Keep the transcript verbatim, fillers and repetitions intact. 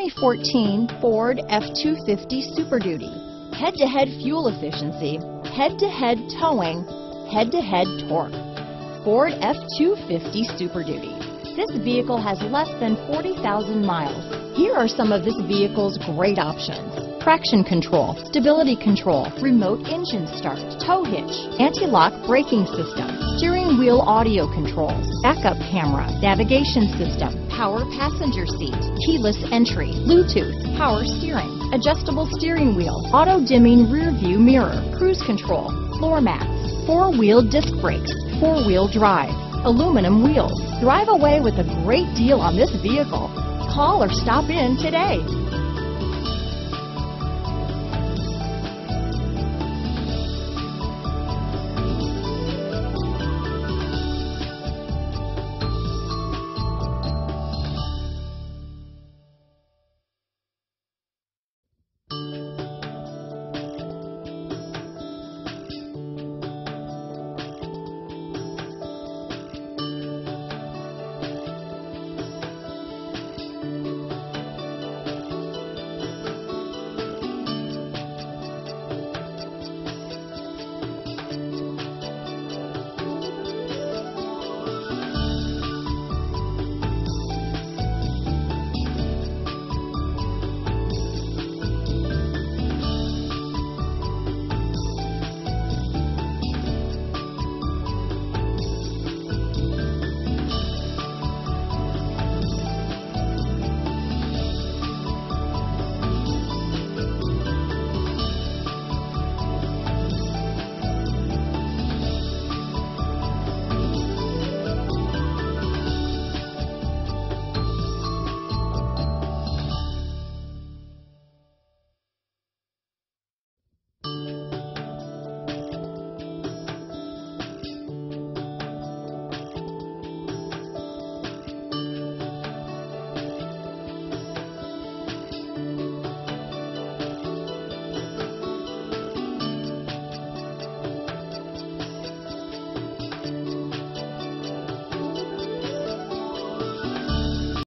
twenty fourteen Ford F two fifty Super Duty. Head-to-head fuel efficiency, head-to-head towing, head-to-head torque. Ford F two fifty Super Duty. This vehicle has less than forty thousand miles. Here are some of this vehicle's great options. Traction control, stability control, remote engine start, tow hitch, anti-lock braking system, steering wheel audio controls, backup camera, navigation system, power passenger seat, keyless entry, Bluetooth, power steering, adjustable steering wheel, auto dimming rear view mirror, cruise control, floor mats, four-wheel disc brakes, four-wheel drive, aluminum wheels. Drive away with a great deal on this vehicle. Call or stop in today.